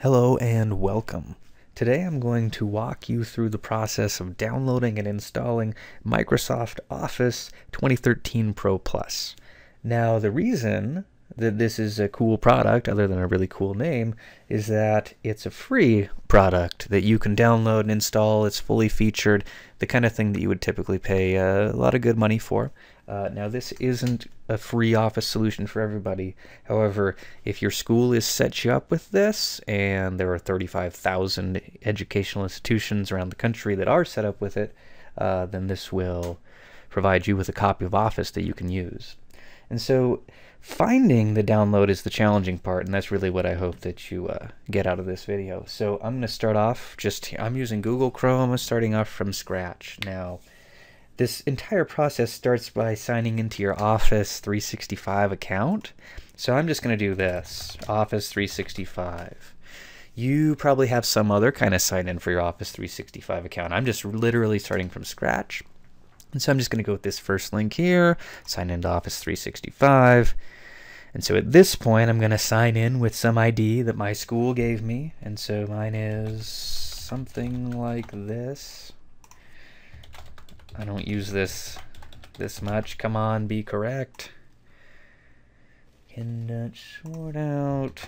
Hello and welcome. Today I'm going to walk you through the process of downloading and installing Microsoft Office 2013 Pro Plus. Now the reason that this is a cool product, other than a really cool name, is that it's a free product that you can download and install. It's fully featured, the kind of thing that you would typically pay a lot of good money for. Now this isn't a free Office solution for everybody. However, if your school is set you up with this, and there are 35,000 educational institutions around the country that are set up with it, then this will provide you with a copy of Office that you can use. And so finding the download is the challenging part, and that's really what I hope that you get out of this video. So I'm going to start off I'm using Google Chrome. I'm starting off from scratch. Now, this entire process starts by signing into your Office 365 account. So I'm just going to do this, Office 365. You probably have some other kind of sign-in for your Office 365 account. I'm just literally starting from scratch. And so I'm just going to go with this first link here, sign into Office 365. And so at this point, I'm going to sign in with some ID that my school gave me. And so mine is something like this. I don't use this much. Come on, be correct. Cannot sort out.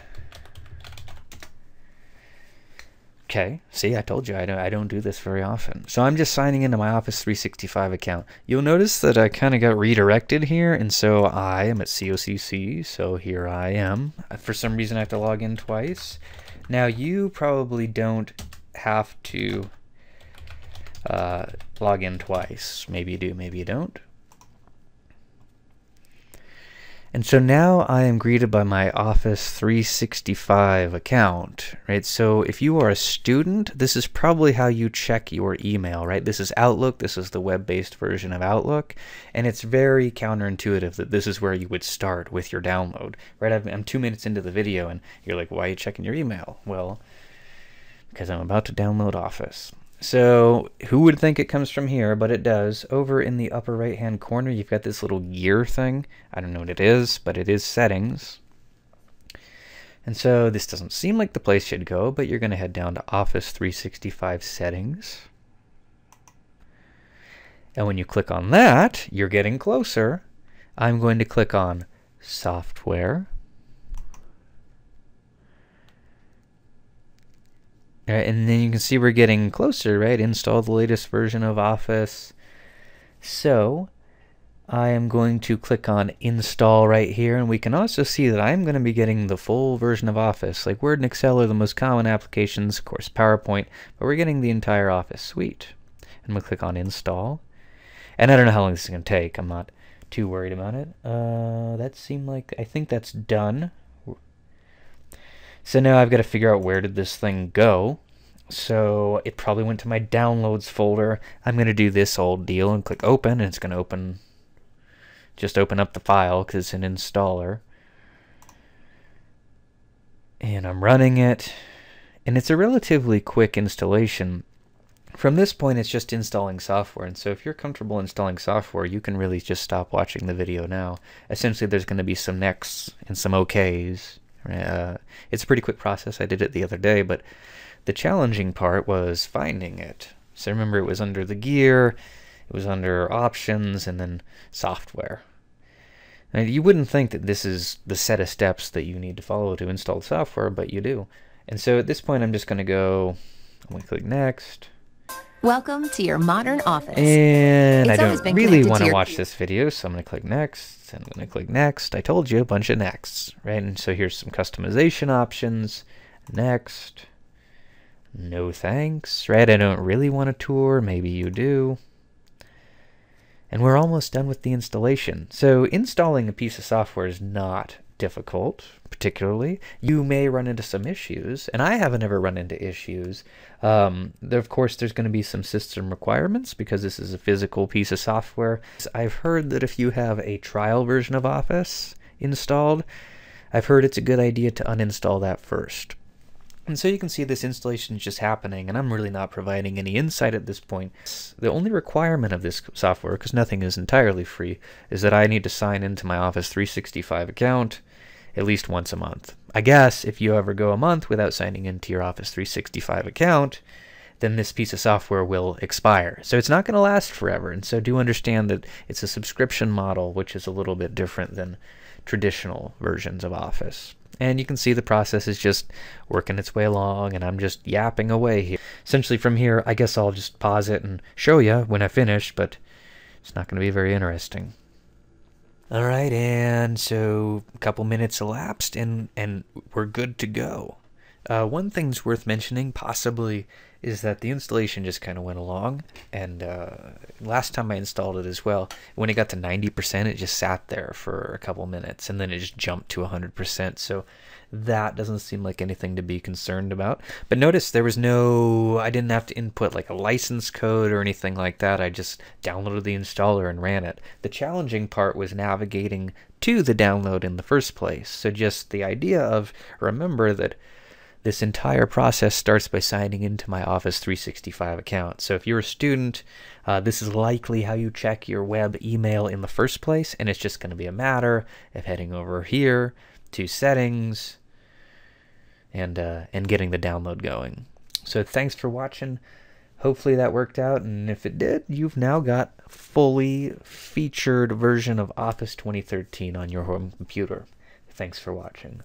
Okay, see, I told you I don't do this very often. So I'm just signing into my Office 365 account. You'll notice that I kind of got redirected here, and so I am at COCC, so here I am. For some reason I have to log in twice. Now you probably don't have to log in twice. Maybe you do, maybe you don't. And so now I am greeted by my Office 365 account, right? So if you are a student, this is probably how you check your email, right? This is Outlook. This is the web-based version of Outlook. And it's very counterintuitive that this is where you would start with your download, right? I'm 2 minutes into the video and you're like, why are you checking your email? Well, because I'm about to download Office. So who would think it comes from here, but it does. Over in the upper right hand corner, you've got this little gear thing. I don't know what it is, but it is settings. And so this doesn't seem like the place should go, but you're going to head down to Office 365 settings. And when you click on that, you're getting closer. I'm going to click on software. Right, and then you can see we're getting closer, right? Install the latest version of Office. So I am going to click on install right here, and we can also see that I'm going to be getting the full version of Office. Like Word and Excel are the most common applications, of course PowerPoint, but we're getting the entire Office suite. And we'll click on install. And I don't know how long this is going to take. I'm not too worried about it. That seemed like, I think that's done. So now I've got to figure out where did this thing go. So it probably went to my downloads folder. I'm going to do this old deal and click open, and it's going to open, just open up the file because it's an installer. And I'm running it. And it's a relatively quick installation. From this point, it's just installing software. And so if you're comfortable installing software, you can really just stop watching the video now. Essentially, there's going to be some next and some OKs. It's a pretty quick process. I did it the other day, but the challenging part was finding it. So remember, it was under the gear, it was under options, and then software. Now, you wouldn't think that this is the set of steps that you need to follow to install software, but you do. And so at this point, I'm just going to go, I'm going to click next. Welcome to your modern Office. And I don't really want to watch this video, so I'm going to click next, and I'm going to click next. I told you, a bunch of nexts, right? And so here's some customization options. Next. No thanks, right? I don't really want a tour. Maybe you do. And we're almost done with the installation. So installing a piece of software is not difficult, particularly. You may run into some issues, and I haven't ever run into issues. Of course, there's going to be some system requirements because this is a physical piece of software. I've heard that if you have a trial version of Office installed, I've heard it's a good idea to uninstall that first. And so you can see this installation is just happening, and I'm really not providing any insight at this point. The only requirement of this software, because nothing is entirely free, is that I need to sign into my Office 365 account at least once a month. I guess if you ever go a month without signing into your Office 365 account, then this piece of software will expire. So it's not going to last forever. And so do understand that it's a subscription model, which is a little bit different than traditional versions of Office. And you can see the process is just working its way along, and I'm just yapping away here. Essentially from here, I guess I'll just pause it and show you when I finish, but it's not going to be very interesting. All right, and so a couple minutes elapsed, and we're good to go. One thing's worth mentioning, possibly, is that the installation just kind of went along, and last time I installed it as well, when it got to 90%, it just sat there for a couple minutes, and then it just jumped to 100%, so that doesn't seem like anything to be concerned about. But notice there was no, I didn't have to input like a license code or anything like that. I just downloaded the installer and ran it. The challenging part was navigating to the download in the first place, so just the idea of, remember that this entire process starts by signing into my Office 365 account. So if you're a student, this is likely how you check your web email in the first place, and it's just going to be a matter of heading over here to settings and getting the download going. So thanks for watching. Hopefully that worked out, and if it did, you've now got a fully featured version of Office 2013 on your home computer. Thanks for watching.